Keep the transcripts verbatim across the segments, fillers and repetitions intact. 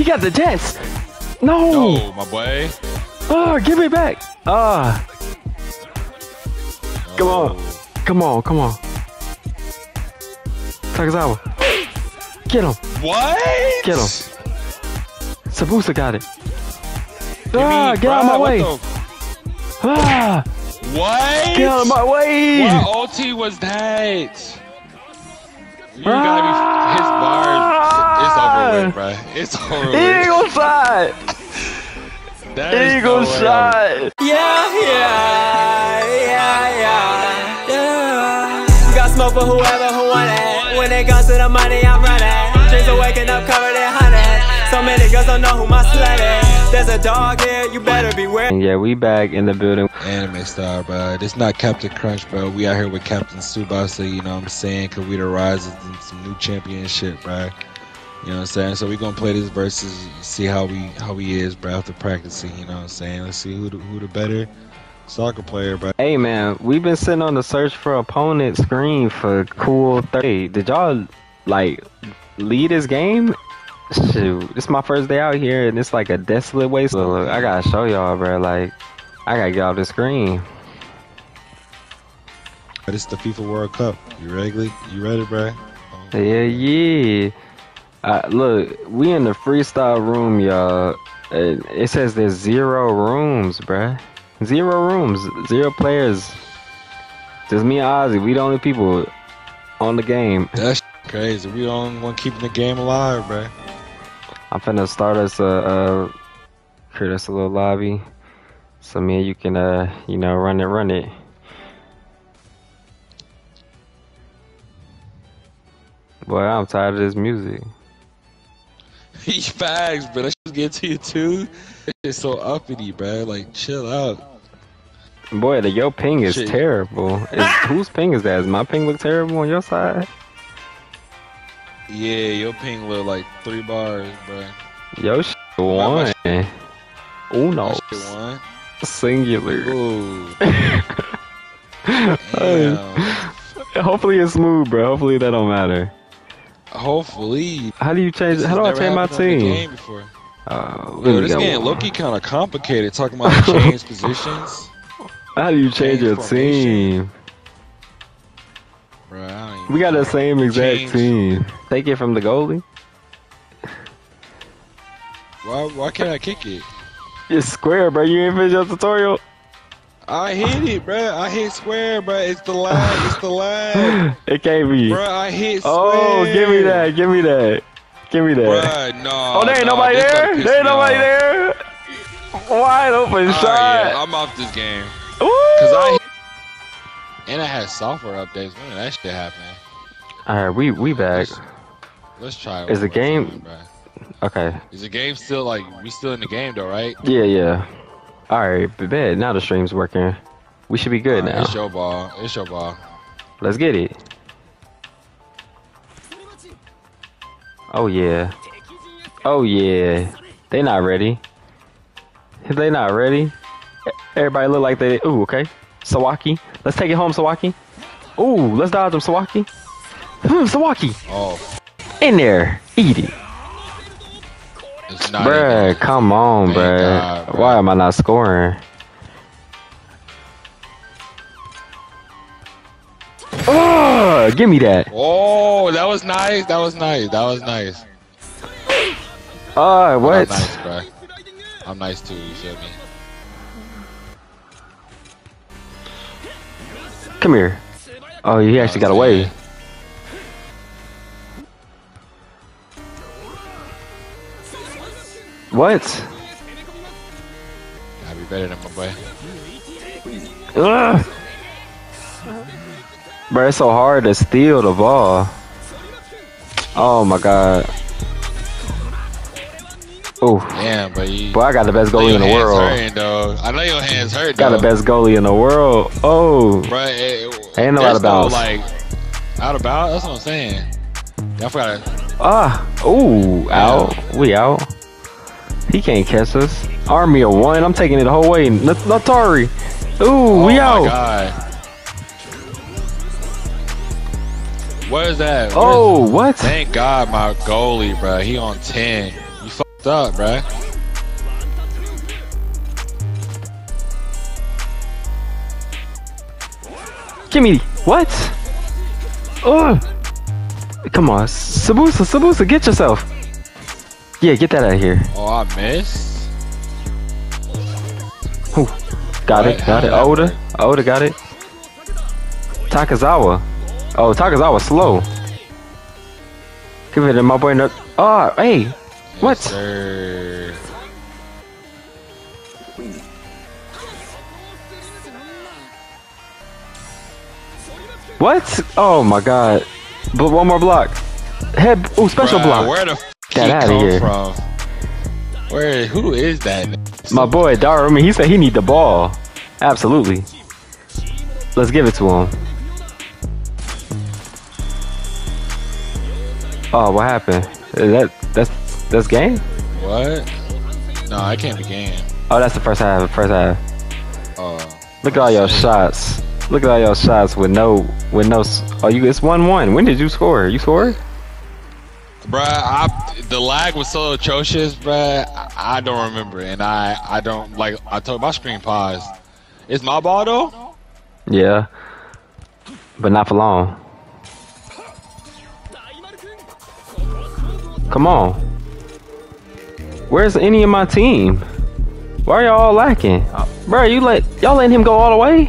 He got the chance. No. No, my boy. Ah, oh, give it back. Ah. Oh. Come on. Come on. Come on. Takasawa. Get him. What? Get him. Tsubasa got it. Ah, mean, get bro, out of my way. Ah. What? Get out of my way. What ulti was that? You ah! gotta be. His bar is, it's over with, bruh. It's over with. Eagle shot! Eagle no shot! Yeah, yeah, yeah, yeah, yeah. Got smoke for whoever who want it. When it comes to the money, I'm running. Dreams are waking up covered in honey. So many girls don't know who my slut is. There's a dog here, you better beware. Yeah, we back in the building. Anime star, but it's not Captain Crunch, bro. We out here with Captain Tsubasa, you know what I'm saying? Cause we the risers in some new championship, bro. You know what I'm saying? So we gonna play this versus, see how we how he is, bro. After practicing, you know what I'm saying? Let's see who the, who the better soccer player, bro. Hey man, we've been sitting on the search for opponent screen for cool thirty. Did y'all like lead this game? Shoot, it's my first day out here, and it's like a desolate waste. Look, look, I gotta show y'all, bro. Like. I gotta get off the screen. But it's the FIFA World Cup. You ready? You ready, bro? Oh. Yeah, yeah. Uh, look, we in the freestyle room, y'all. It, it says there's zero rooms, bro. Zero rooms, zero players. Just me and Ozzy. We the only people on the game. That's crazy. We the only one keeping the game alive, bro. I'm finna start us a uh, create us a little lobby. So man, you can uh, you know, run it, run it. Boy, I'm tired of this music. Facts, bro. That shit's getting to you too. It's so uppity, bro. Like, chill out. Boy, the your ping is shit. Terrible. It's, whose ping is that? Is my ping look terrible on your side? Yeah, your ping look like three bars, bro. Yo, shit one. Uno. One. Singular. Ooh. Hopefully it's smooth, bro. Hopefully that don't matter. Hopefully. How do you change? This how do I change my team? Uh, Yo, this game Loki kind of complicated. Talking about change positions. How do you change, change your team? Bro, we got the same exact change. Team. Take it from the goalie. Why? Why can't I kick it? It's square, bro. You ain't finished your tutorial. I hit it, bro. I hit square, bro. It's the lag. It's the lag. It can't be. Bro, I hit square. Oh, give me that. Give me that. Give me that. Bro, no. Oh, there ain't no, nobody there. There ain't nobody off. There. Wide open oh, shot. Yeah, I'm off this game. Ooh. Cause I hit... And I had software updates. When did that shit happen? All right, we we back. Let's, let's try. It Is the game? Time, bro. Okay. Is the game still like we still in the game though, right? Yeah, yeah. All right, bet. Now the stream's working. We should be good right, now. It's your ball. It's your ball. Let's get it. Oh yeah. Oh yeah. They not ready. They not ready. Everybody look like they. Ooh, okay. Sawaki. Let's take it home, Sawaki. Ooh, let's dodge them, Sawaki. Hmm, Sawaki. Oh. In there, eat it. Bruh, come on, bruh. God, bruh. Why am I not scoring? Oh, give me that. Oh, that was nice. That was nice. That was nice. Oh, what? I'm nice, bruh. I'm nice too, you feel me? Come here. Oh, he actually got away. It. What? I'd be better than my boy. Ugh. Bro, it's so hard to steal the ball. Oh my god. Oh. Damn, but you. Boy, I got the best goalie in the world. Hurting, I know your hands hurt. Got though. The best goalie in the world. Oh. Bro, it, it, ain't no out of bounds. Like out of bounds. That's what I'm saying. I forgot. Ah. Ooh. Yeah. Out. We out. He can't catch us. Army of one. I'm taking it the whole way. Natari. Ooh, oh we out. Oh my god. What is that? What oh, is... what? Thank God my goalie, bro. He on ten. You What's up, bruh? Gimme! What? Ugh! Come on, Tsubasa, Tsubasa, get yourself! Yeah, get that out of here. Oh, I missed? Ooh. Got it, got it. Oda, Oda got it. Takasawa. Oh, Takasawa slow. Give it to my boy. No oh, hey. Yes, what? Sir. What? Oh my god. But one more block. Head. Ooh, special bruh, block. Where the f that out of here? From? Where? Who is that? My boy Darumi. He said he need the ball. Absolutely. Let's give it to him. Oh, what happened? Is that that's that's game? What? No, I can't be game. Oh, that's the first half. First half. Oh. Look at all your shots. Look at all your shots with no with no. Oh, you it's one one. When did you score? You scored? Bruh, I, the lag was so atrocious, bruh. I, I don't remember, and I I don't like. I told my screen paused. It's my ball though. Yeah, but not for long. Come on. Where's any of my team? Why are y'all all lacking? Uh, Bro, you let y'all letting him go all the way?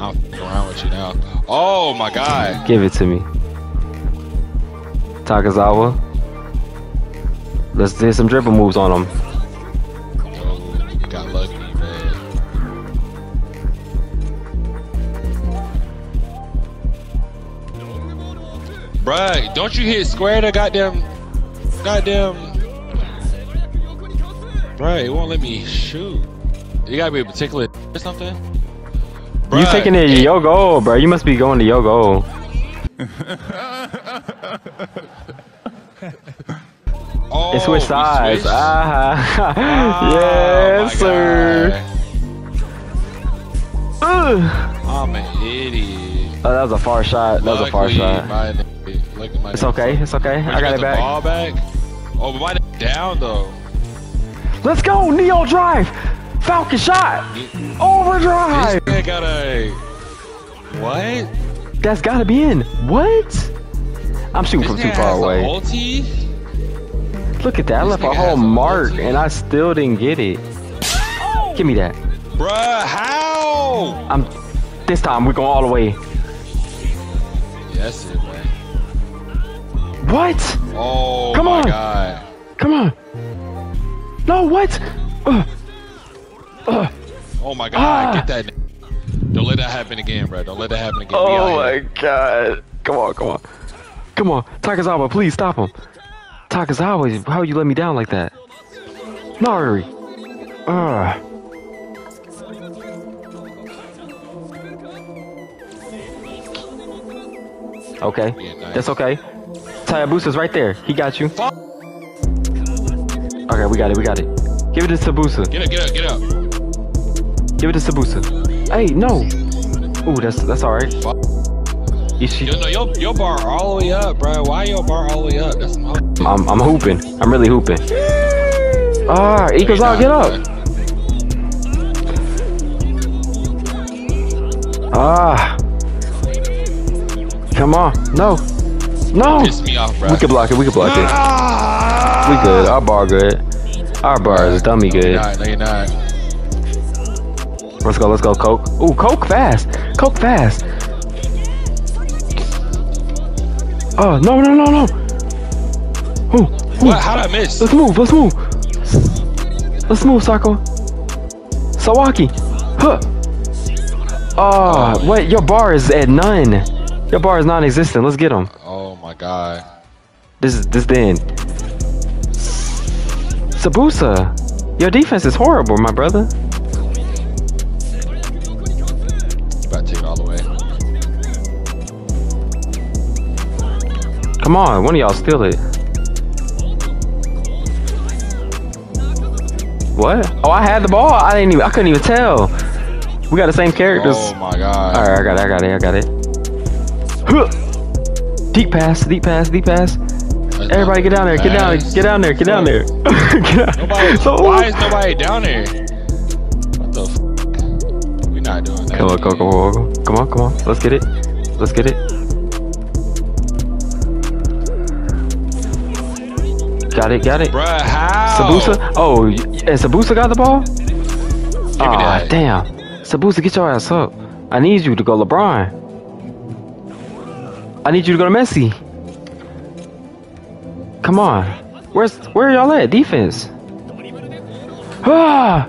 I'll go around with you now. Oh my god. Give it to me. Takasawa. Let's do some dribble moves on him. Oh, you got lucky, man. Bruh, don't you hit square to goddamn goddamn Bruh, it won't let me shoot. You gotta be particular or something. Bruh, you taking it to your goal, bruh. You must be going to your goal. Oh, it's switch sides. Uh -huh. Oh, yes, sir. Ugh. I'm an idiot. Oh, that was a far shot. That was a far shot. My, look at my it's okay. It's okay. Wait, I got, got it back. Ball back. Oh, but mine down though. Let's go, Neo drive. Falcon shot. Overdrive. This man got a what? That's gotta be in. What? I'm shooting this from too far away. Look at that! I left a whole mark, and I still didn't get it. Oh. Give me that, bruh. How? I'm. This time we're going all the way. Yes, it went. What? Oh Come my on. God! Come on! No, what? Uh. Uh. Oh my God! Ah. Get that! Don't let that happen again, bruh. Don't let that happen again. Oh my here. God! Come on! Come on! Come on! Takasawa, please stop him. Takasawa, how you let me down like that? Nari! Uh. Okay, yeah, nice. That's okay. Tsubasa's right there. He got you. Okay, we got it, we got it. Give it to Tsubasa. Get up, get up, get up. Give it to Tsubasa. Hey, no! Ooh, that's that's alright. She... Yo, no, your, your bar all the way up, bro. Why your bar all the way up? That's not... I'm, I'm hooping. I'm really hooping. Ah, Ikazawa, get up. Ah. Come on. No. No. Piss me off, bro. We can block it. We can block it. Ah! We good. Our bar good. Our bar is dummy good. No, you're not. Let's go. Let's go, Coke. Ooh, Coke fast. Coke fast. Oh, no, no, no, no. Ooh, ooh. What? How'd I miss? Let's move, let's move. Let's move, Sako. Sawaki. Huh. Oh, oh, wait, your bar is at none. Your bar is non-existent. Let's get him. Oh, my God. This is this then. Tsubasa, your defense is horrible, my brother. About to take it all the way. Come on, one of y'all steal it. What? Oh, I had the ball. I didn't even. I couldn't even tell. We got the same characters. Oh my god! All right, I got it. I got it. I got it. Huh. Deep pass. Deep pass. Deep pass. I Everybody get down there, get down, get down there, get down there. Nobody, so, why is nobody down there? What the f? We're not doing that. Come on, come on, come on, come on, come on. Let's get it. Let's get it. Got it, got it. Bruh, how? Tsubasa? Oh, and Tsubasa got the ball? Aw, oh, damn. Tsubasa, get your ass up. I need you to go LeBron. I need you to go to Messi. Come on. Where's, where are y'all at? Defense. Ah!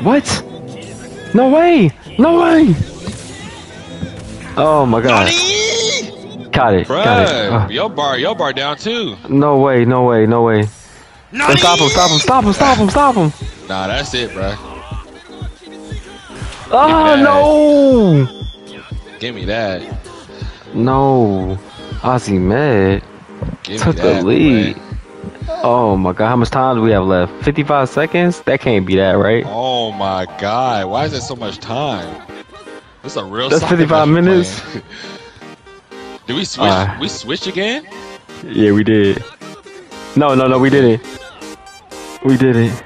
What? No way! No way! Oh my god. Got it. Bruh, got it. Uh, your bar, your bar down too. No way, no way, no way. Nani? Stop him, stop him, stop him, stop him, stop him. Nah, that's it, bruh. Ah, no! Give me that. No. Ozzy mad. Give Took me that, the lead. Boy. Oh my god, how much time do we have left? fifty-five seconds? That can't be that, right? Oh my god, why is there so much time? That's a real That's fifty-five minutes? Did we switch? Uh, we switch again? Yeah, we did. No, no, no, we didn't. We didn't.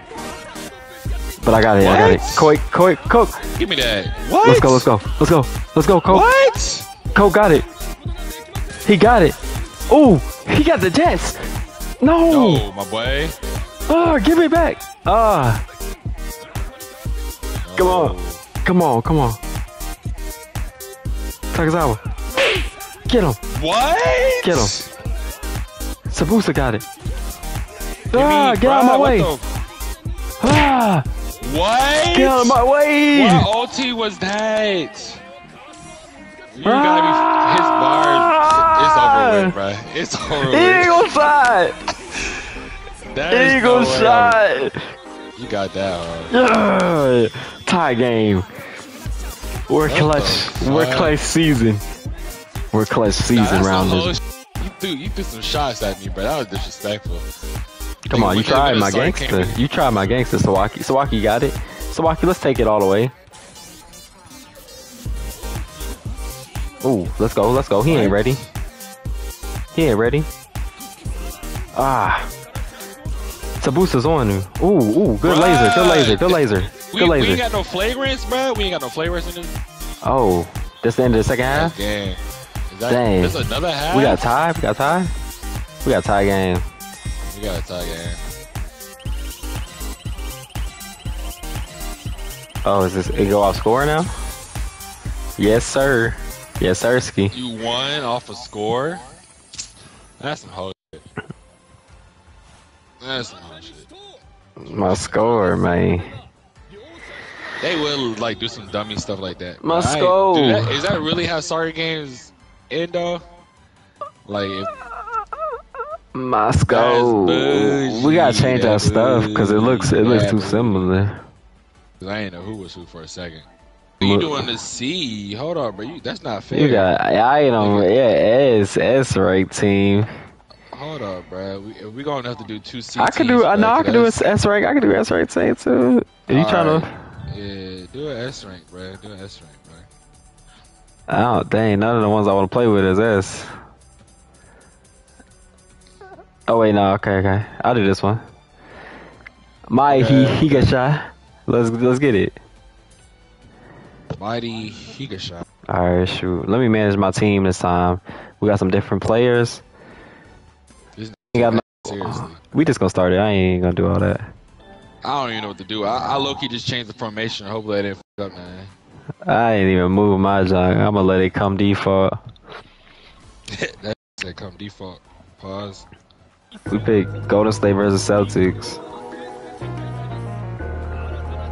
But I got it. What? I got it. Quick, quick, Coke. Give me that. What? Let's go. Let's go. Let's go. Let's go, Coke. What? Coke got it. He got it. Oh, he got the Jets. No. No, my boy. Oh, give me back. Ah. Oh. Come on. Come on. Come on. Takasawa. Get him! What? Get him! Tsubasa got it. Ah, mean, get bro, out of my way! What ah! What? Get out of my way! What ulti was that? You ah! gotta be. His bar. It's over with, bro. It's over with. Eagle shot! That Eagle is no shot! You got that, bro. Yeah. Tie game. We're what clutch. We're clutch season. We're clutch season nah, round. This. You threw, you threw some shots at me, bro. That was disrespectful. Come Dude, on, you tried my gangster. You tried my gangster, Sawaki. Sawaki got it. Sawaki, let's take it all the way. Ooh, let's go, let's go. He ain't ready. He ain't ready. Ah. Tsubasa's on him. Ooh, ooh, good laser, good laser, good laser, good we, laser. We ain't got no flagrants, bro. We ain't got no flagrants in this. Oh, that's the end of the second half? Yeah. That, Dang. There's another half. We got a tie. We got a tie. We got a tie game. We got a tie game. Oh, is this it go off score now? Yes, sir. Yes, sirski. You won off a score? That's some whole shit. That's some whole shit. My score, man. They will like do some dummy stuff like that. My score. Dude, that, is that really how sorry games? Endo, like Moscow. We gotta change our stuff because it looks it looks yeah, too similar. Cause I ain't know who was who for a second. Look. You doing the C? Hold on, bro. You, that's not fair. You got I ain't on yeah S S right team. Hold up, bro. We we gonna have to do two C. I could do I know I could do an S rank. I could do S rank team too. Are you trying to? Yeah, do an S rank, bro. Do an S rank. Oh, dang, none of the ones I want to play with is S. Oh, wait, no, okay, okay. I'll do this one. Mighty Higashi. Let's, let's get it. Mighty Higashi. Alright, shoot. Let me manage my team this time. We got some different players. This got no Seriously. We just gonna start it. I ain't gonna do all that. I don't even know what to do. I, I low-key just changed the formation. Hopefully I didn't f*** up, man. I ain't even move my junk. I'm gonna let it come default. That said come default. Pause. We pick Golden State versus Celtics.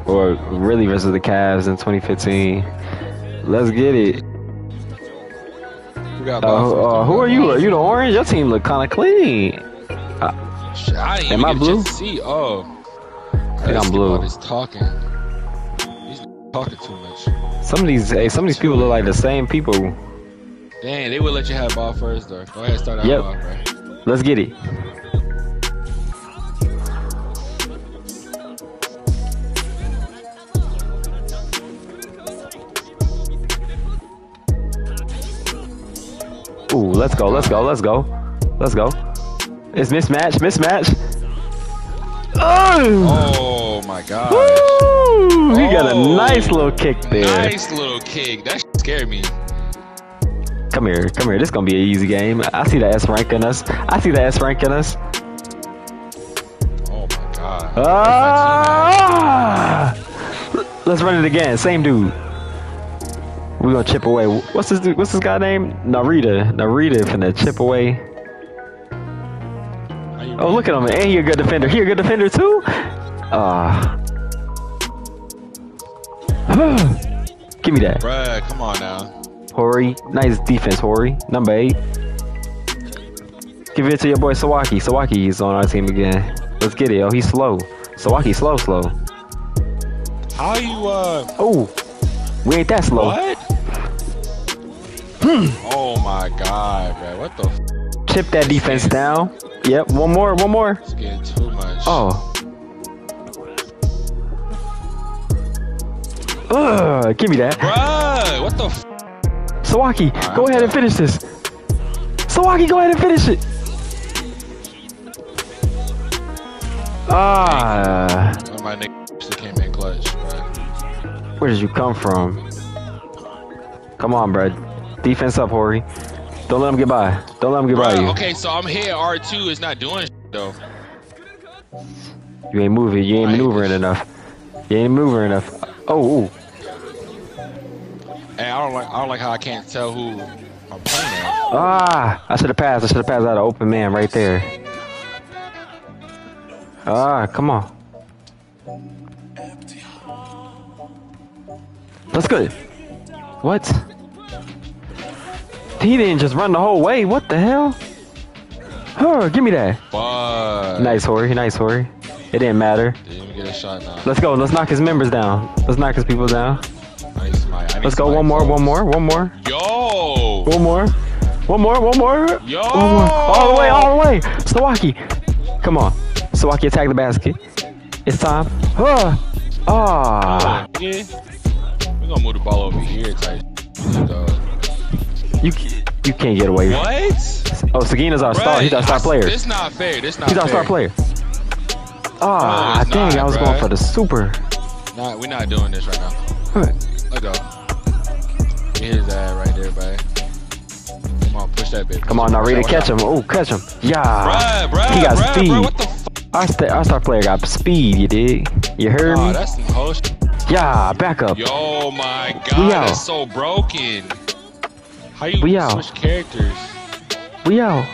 Or really versus the Cavs in twenty fifteen. Let's get it. Uh, uh, who are you? Are you the orange? Your team look kind of clean. Uh, I am I blue? See. Oh. I think I'm blue. He's talking. He's talking too much. Some of these, hey, some of these people look like the same people. Dang, they would let you have ball first, though. Go ahead, and start out yep. ball, bro. Let's get it. let's go, let's go, let's go, let's go. It's mismatch, mismatch. Oh, oh my god. Woo! He oh. got a nice little kick there. Nice little kick. That scared me. Come here, come here. This is gonna be an easy game. I see the S rank in us. I see the S rank in us. Oh my god. Ah! Let's run it again. Same dude. We're gonna chip away. What's this dude? What's this guy named? Narita. Narita finna chip away. Oh, look at him, and he a good defender. He a good defender too? Ah. Uh. Give me that. Bruh, come on now. Hori, nice defense, Hori. Number eight. Give it to your boy Sawaki. Sawaki is on our team again. Let's get it, yo. He's slow. Sawaki, slow, slow. How you, uh... Oh, we ain't that slow. What? Hmm. Oh my god, bro. What the f... Chip that defense down. Yep, one more, one more. It's getting too much. Oh. Ugh, give me that. Bruh, what the f? Sawaki, right, go ahead and finish this. Sawaki, go ahead and finish it. Ah. Uh, my nigga came in clutch, bruh. Where did you come from? Come on, bruh. Defense up, Hori. Don't let him get by. Don't let him get Bruh, by you. Okay, so I'm here. R two is not doing shit, though. You ain't moving. You ain't maneuvering enough. You ain't maneuvering enough. Oh. Ooh. Hey, I don't like. I don't like how I can't tell who I'm playing at. Ah! I should have passed. I should have passed out an open man right there. Ah! Come on. That's good. What? He didn't just run the whole way. What the hell? Oh, give me that. But nice, Hori. Nice, Hori. It didn't matter. Didn't even get a shot now. Let's go. Let's knock his members down. Let's knock his people down. Nice, Mike. Let's go. One more. Close. One more. One more. Yo. One more. One more. One more. Yo. One more. All the way. All the way. Sawaki. Come on. Sawaki, attack the basket. It's time. Ah. Oh. Oh. Yeah. We're gonna move the ball over here, tight. You you can't get away. What? Oh, Sagina's our bruh, star. He's our star player. This not fair. This not fair. He's our fair. star player. Ah, oh, no, dang! Not, I was bruh. going for the super. Nah, we're not doing this right now. Huh. Let go. Here's that right there, buddy. Come on, push that bitch. Come on, Narita, catch him. Oh, catch him. Yeah. Bruh, bruh, he got bruh, speed. Bruh, what the f our, st our star player got speed. You dig? You heard nah, me? That's some whole sh yeah, back up. Yo, my god, that's so broken. How you we out. switch characters? We out.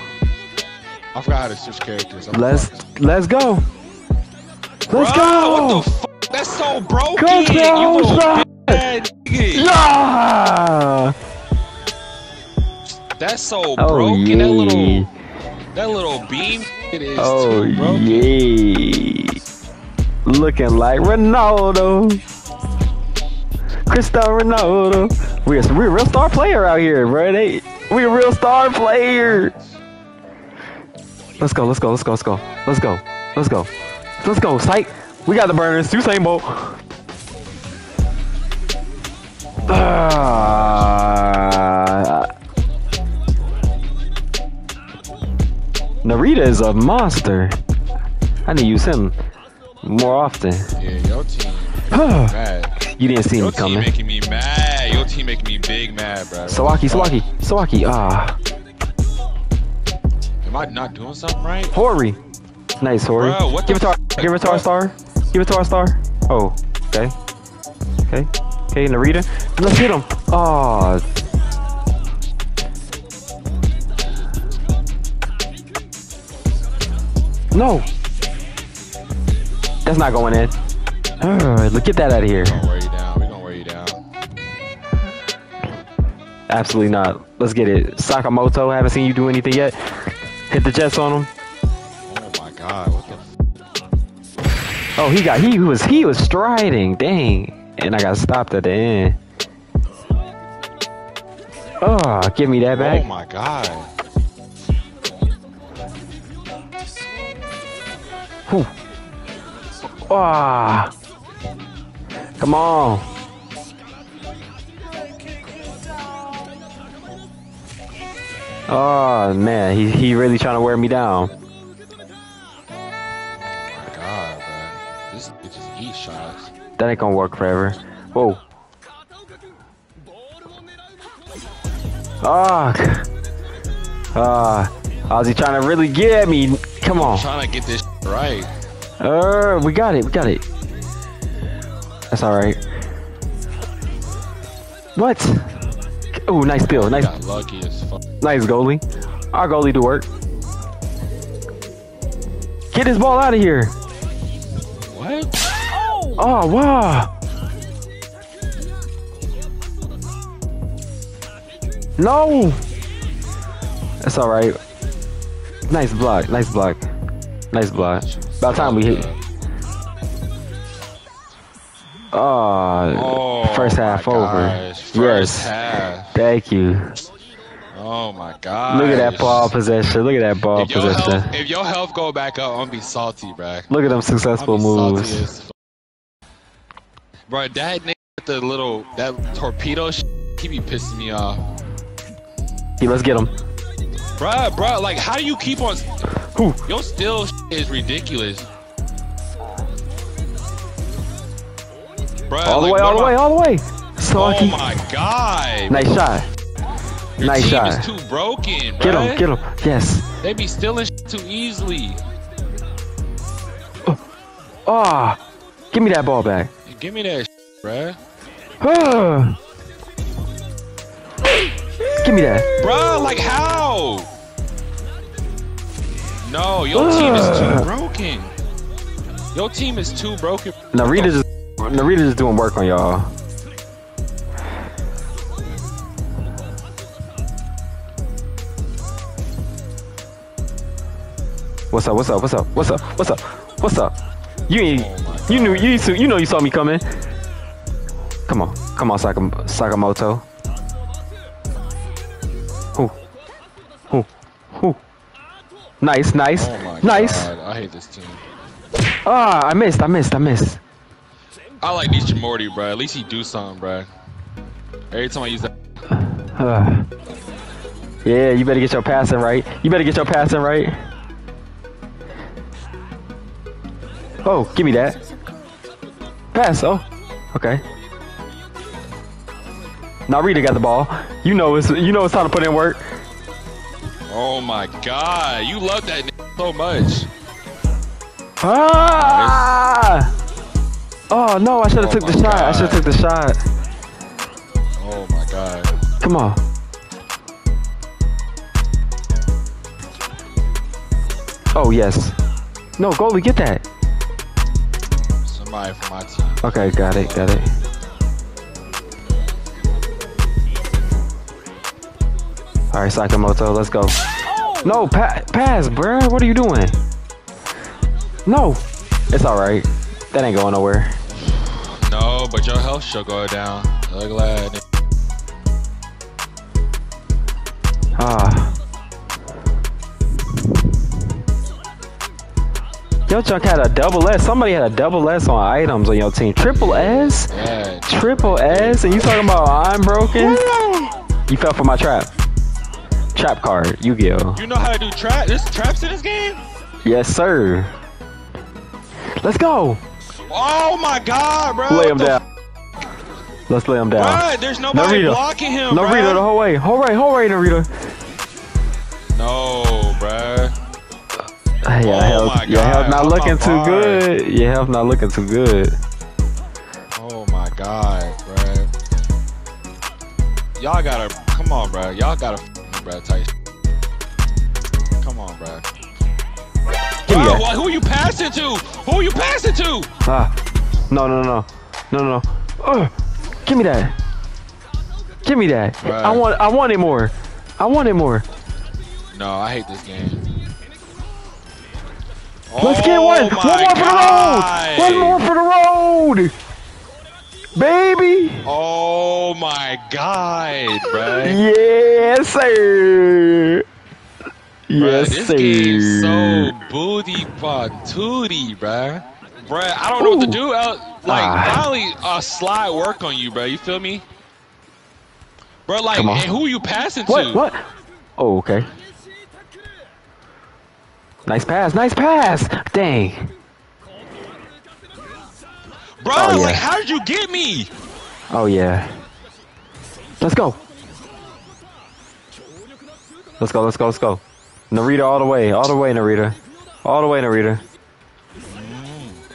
I forgot how to switch characters. I'm let's focused. let's go. Let's Bruh, go. What the fuck? That's so broken. Go, go, you go. Bad yeah. That's so oh, broken. Yeah. That little that little beam. It is oh too broken. yeah. Looking like Ronaldo. Cristiano Ronaldo. We're a, we're a real star player out here, bro. They, we're a real star player. Let's go, let's go, let's go, let's go. Let's go, let's go. Let's go, psych. We got the burners. Usain Bolt. Uh, Narita is a monster. I need to use him more often. Yeah, your team. You didn't see your him coming. Your team making me mad. Your team making me big mad, bro. Sawaki, Sawaki, Sawaki. Ah. Am I not doing something right? Hori. Nice, Hori. Bro, give it to our, give it to our star. Give it to our star. Oh, okay. Okay. Okay, Narita. Let's hit him. Ah. No. That's not going in. Alright, look at that out of here. We're gonna wear you down. We're gonna wear you down. Absolutely not. Let's get it. Sakamoto, I haven't seen you do anything yet. Hit the jets on him. Oh my god, what the f Oh he got he was he was striding, dang. And I got stopped at the end. Oh, give me that back. Oh my god. Whew. Ah. Come on. Oh man, he he really trying to wear me down. Oh my God, man. This bitch just eat shots. That ain't gonna work forever. Whoa. Ah. Oh. Ah. Uh, Ozzy trying to really get me. Come on. I'm trying to get this right. Uh, we got it. We got it. That's all right. What? Oh, nice steal. Nice. Got lucky as fuck. Nice goalie. Our goalie do work. Get this ball out of here. What? Oh, oh wow. No. That's all right. Nice block. Nice block. Nice block. About time we hit. Oh, oh first half over. First yes. Half. Thank you. Oh my God. Look at that ball possession. Look at that ball if possession. Health, if your health go back up, I'm gonna be salty, bro. Look at them successful moves. Bro, that nigga with the little that torpedo shit, he be pissing me off. Yeah, let's get him. Bruh, bruh, like how do you keep on? Who? Your still is ridiculous. Bruh, all the like, way, all the way, all the way. Sawaki. Oh my God. Nice shot. Your nice team shot. Is too broken, bruh. Get him, get him. Yes. They be stealing shit too easily. Ah, oh. oh. Give me that ball back. Hey, give me that, shit, bruh. Give me that. Bruh, like how? No, your Ugh. team is too broken. Your team is too broken. Narita just, Narita just doing work on y'all. What's up? What's up? What's up? What's up? What's up? What's up? You ain't, oh you knew, you you know you saw me coming. Come on, come on, Saka, Sakamoto. Nice, nice, oh my nice. God, I hate this team. Ah, I missed, I missed, I missed. I like Nishimori, bro. At least he do something, bro. Every time I use that. Uh, yeah, you better get your passing right. You better get your passing right. Oh, give me that. Pass, oh. Okay. Narita got the ball. You know it's, you know it's time to put in work. Oh my God, you love that nigga so much. Ah! Oh no, I should have oh took the shot. God. I should have took the shot. Oh my God. Come on. Oh yes. No, goalie, get that. Somebody from my team. Okay, got it, got it. All right, Sakamoto, let's go. Oh. No, pa pass, bruh. What are you doing? No. It's all right. That ain't going nowhere. No, but your health should go down. I'm glad. Ah. Yo, Chuck had a double S. Somebody had a double S on items on your team. Triple S? Yeah. Triple S? And you talking about I'm broken? Yeah. You fell for my trap. Trap card, Yu-Gi-Oh. You know how to do trap? There's traps in this game? Yes, sir. Let's go. Oh my God, bro. Lay him down. Let's lay him down. Bruh, there's nobody Narita. blocking him, bro. Narita, the whole way. Whole right, whole right, Narita. No, bro. Your, oh health, my God. your health not oh looking too God. good. Your health not looking too good. Oh my God, bro. Y'all gotta, come on, bro. Y'all gotta. Bro, tight. Come on, bro. Wow, well, who you passing to? Who you passing to? Ah, no, no, no, no, no, no. Uh, give me that. Give me that. Bruh. I want, I want it more. I want it more. No, I hate this game. Let's oh get one. One more God. for the road. One more for the road. Baby! Oh my God, bro! Yes, sir. Yes, bruh, this sir. Game's so booty patooty, bro. Bro, I don't Ooh. know what to do. Else. Like, ah. finally, a uh, slide work on you, bro. You feel me, bro? Like, and who are you passing what? to? What? Oh, okay. Nice pass, nice pass! Dang. Bro, oh, yeah. Like, how did you get me? Oh, yeah. Let's go. Let's go, let's go, let's go. Narita all the way, all the way, Narita. All the way, Narita.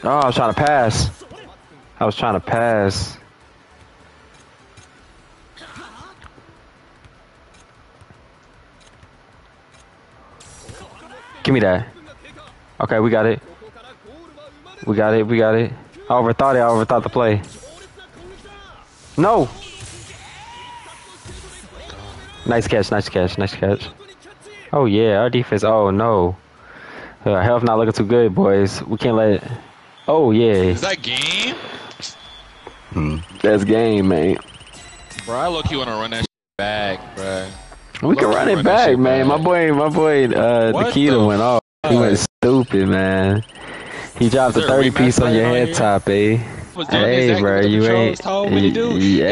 Oh, I was trying to pass. I was trying to pass. Give me that. Okay, we got it. We got it, we got it. I overthought it, I overthought the play. No! Nice catch, nice catch, nice catch. Oh yeah, our defense, oh no. Our health not looking too good, boys. We can't let it. Oh yeah. Is that game? Hmm. That's game, man. Bro, I look you wanna run that shit back, bro. We can run it back, man. My boy, my boy, uh, Takeda went off. He went stupid, man. He dropped a thirty piece on your head top, eh? Hey, bro, you ain't. They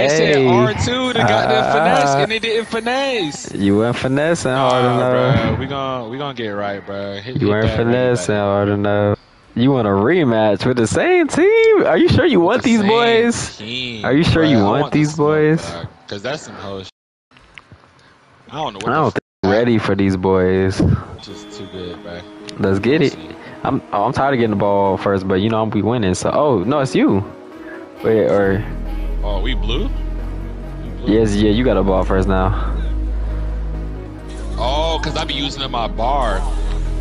said R two, they got that finesse, and they didn't finesse. You weren't finessing hard enough. We gonna, we gonna get it right, bro. You weren't finessing hard enough. You want a rematch with the same team? Are you sure you want these boys? Are you sure you want these boys? Because that's some whole shit. I don't know what I don't think I'm ready for these boys. Just too good, bro. Let's get it. I'm oh, I'm tired of getting the ball first, but you know I'm be winning. So oh no, it's you. Wait or oh we blue? We blue? Yes, yeah, you got a ball first now. Oh, cause I be using it my bar.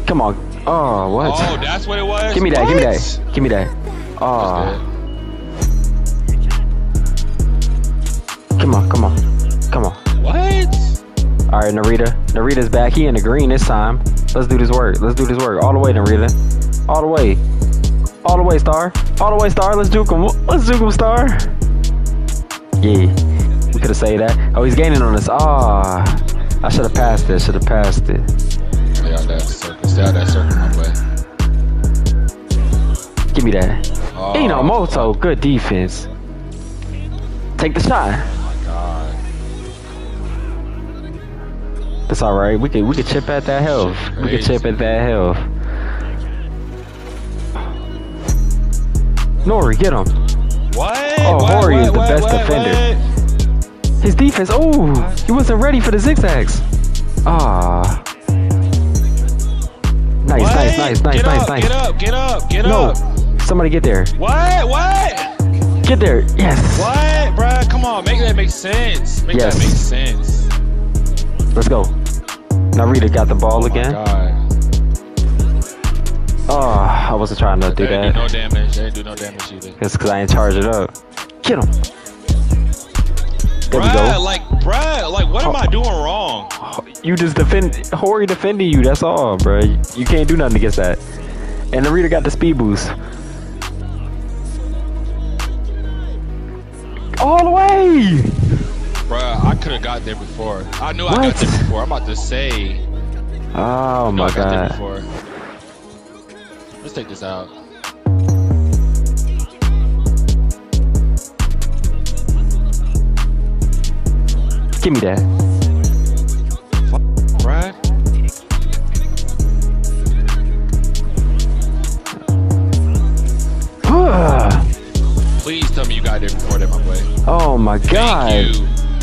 Come on. Oh what? Oh that's what it was. Give me that. What? Give me that. Give me that. Oh. Come on, come on, come on. What? All right, Narita. Narita's back. He in the green this time. Let's do this work. Let's do this work. All the way, Narita. All the way. All the way, Star. All the way, Star. Let's juke him. Let's juke him, Star. Yeah. We could have saved that. Oh, he's gaining on us. Ah. I should have passed it. Should have passed it. Stay out that circle. Stay out that circle, my boy. Give me that. Oh. Inomato. Good defense. Take the shot. That's all right. We can we can chip at that health. We can chip at that health. Nori, get him. What? Oh, what, Hori what, is the what, best what, defender. What? His defense. Oh, he wasn't ready for the zigzags. Ah. Nice, what? nice, nice, nice, get nice, up, nice. Get up, get up, get no. up. Somebody get there. What? What? Get there. Yes. What, bro? Come on, make that make sense. Make yes. that make sense. Let's go. Narita got the ball oh again. Oh, I wasn't trying to do that. They do no damage. They do no damage either. It's because I ain't charge it up. Get him. There bruh, we go. Like, bruh, like, what oh. am I doing wrong? You just defend. Hori defending you. That's all, bruh. You can't do nothing against that. And Narita got the speed boost. All the way. Bruh, I could have got there before. I knew what? I got there before. I'm about to say. Oh my god. Let's take this out. Give me that. Bruh. Please tell me you got there before that, my boy. Oh my god.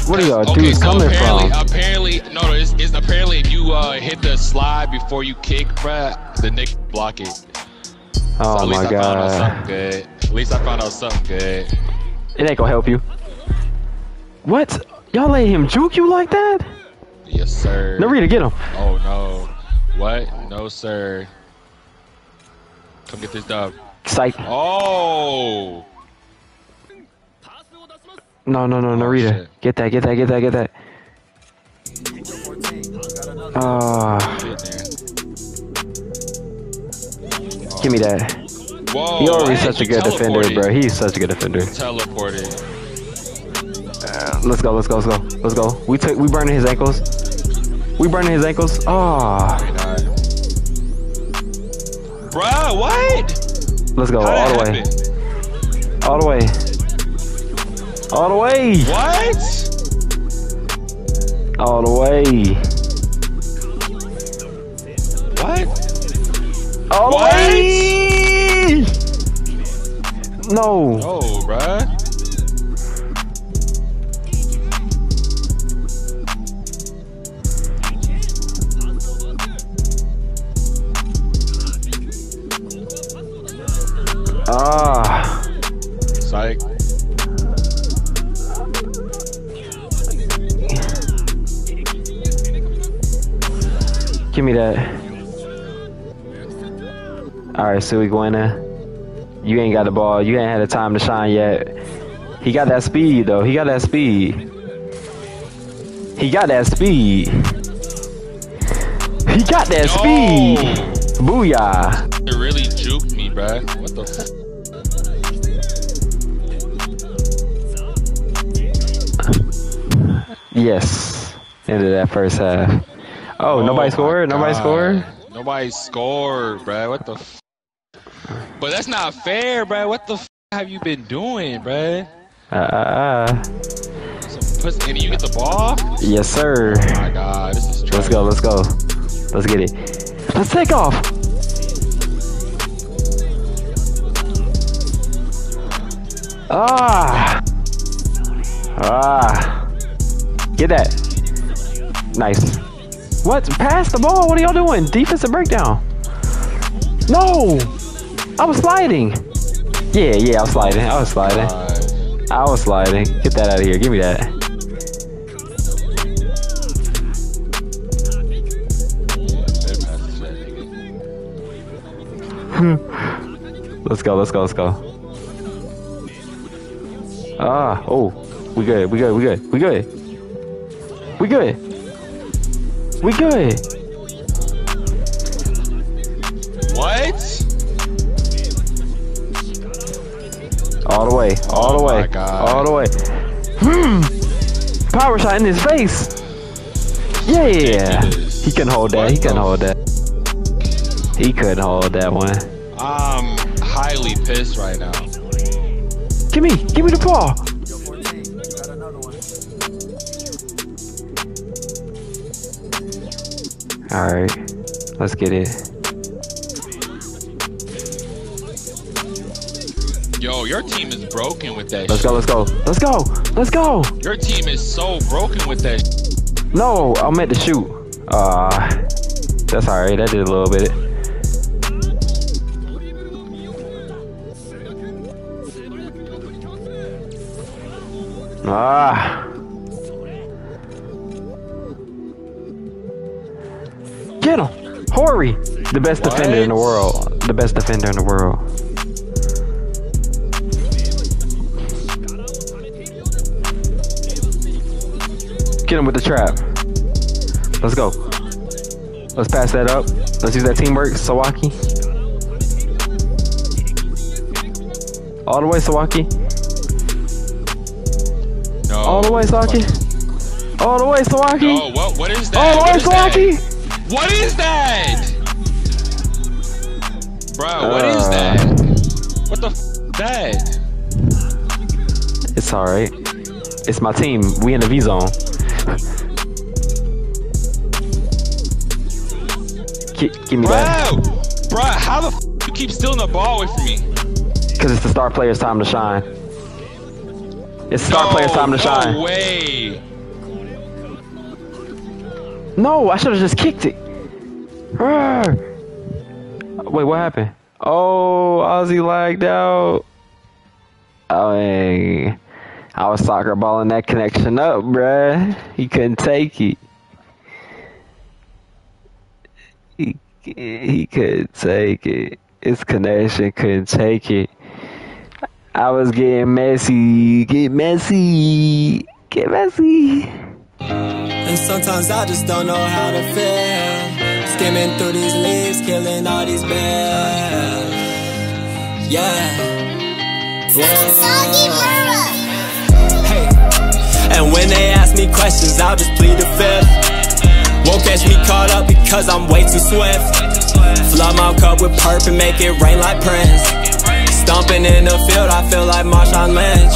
What are y'all okay, dudes so coming apparently, from? Apparently, no, no it's, it's apparently if you uh, hit the slide before you kick, bruh, the Nick block it. Oh so my god. At least I found out something good. At least I found out something good. It ain't gonna help you. What? Y'all let him juke you like that? Yes, sir. Narita, get him. Oh, no. What? No, sir. Come get this dub. Psych. Oh. No, no, no, Narita. Oh, get that, get that, get that, get that. Ah. Uh, give me that. Whoa, he already such a good defender, bro. He's such a good defender. Teleported. Uh, let's go, let's go, let's go, let's go. We took, we burning his ankles. We burning his ankles. Ah. Oh. Bruh, what? Let's go all the way. All the way. All the way. What? All the way. All what? The way? No. No, bruh. Ah. Psych. Give me that. Alright, so we going there. You ain't got the ball. You ain't had the time to shine yet. He got that speed, though. He got that speed. He got that speed. He got that speed. No. Booyah. It really juked me, bruh. What the f? Yes. Into that first half. Oh, oh nobody scored? Nobody scored? Nobody scored, bruh. What the f? But that's not fair, bruh. What the f have you been doing, bruh? Uh, uh, uh. Some pussy. And you get the ball? Yes, sir. Oh my god, this is tragic. Let's go, let's go. Let's get it. Let's take off. Ah. Ah. Get that. Nice. What? Pass the ball. What are y'all doing? Defensive breakdown. No. I was sliding. Yeah, yeah, I was sliding. I was sliding. I was sliding. Get that out of here. Give me that. Let's go. Let's go. Let's go. Ah. Oh. We good. We good. We good. We good. We good. We good. What? All the way. All the way. All the way. Hmm. Power shot in his face. Yeah. He can hold that. He can hold that. He couldn't hold that one. I'm highly pissed right now. Give me. Give me the ball. All right, let's get it. Yo, your team is broken with that. Let's shit. go, let's go, let's go, let's go. Your team is so broken with that. Shit. No, I meant to shoot. Ah, uh, that's all right. That did a little bit. Ah. Get him! Hori! The best what? defender in the world. The best defender in the world. Get him with the trap. Let's go. Let's pass that up. Let's use that teamwork, Sawaki. All the way, Sawaki. No. All the way, Sawaki. All the way, Sawaki. No, what, what is that? All the way, what Sawaki! That? What is that? Bro, what uh, is that? What the f that? It's alright. It's my team. We in the V zone. G give me Bro. that. Bro, how the f you keep stealing the ball away from me? Because it's the star player's time to shine. It's star no, player's time to no shine. No way. No, I should have just kicked it. Urgh. Wait, what happened? Oh, Ozzy lagged out. I mean, I was soccer balling that connection up, bruh. He couldn't take it. He, he couldn't take it. His connection couldn't take it. I was getting messy. Get messy. Get messy. And sometimes I just don't know how to feel. Skimming through these leaves, killing all these bills. Yeah. Hey. And when they ask me questions, I'll just plead the fifth. Won't catch me caught up because I'm way too swift. Flood my cup with purple and make it rain like Prince. Stomping in the field, I feel like Marshawn Lynch.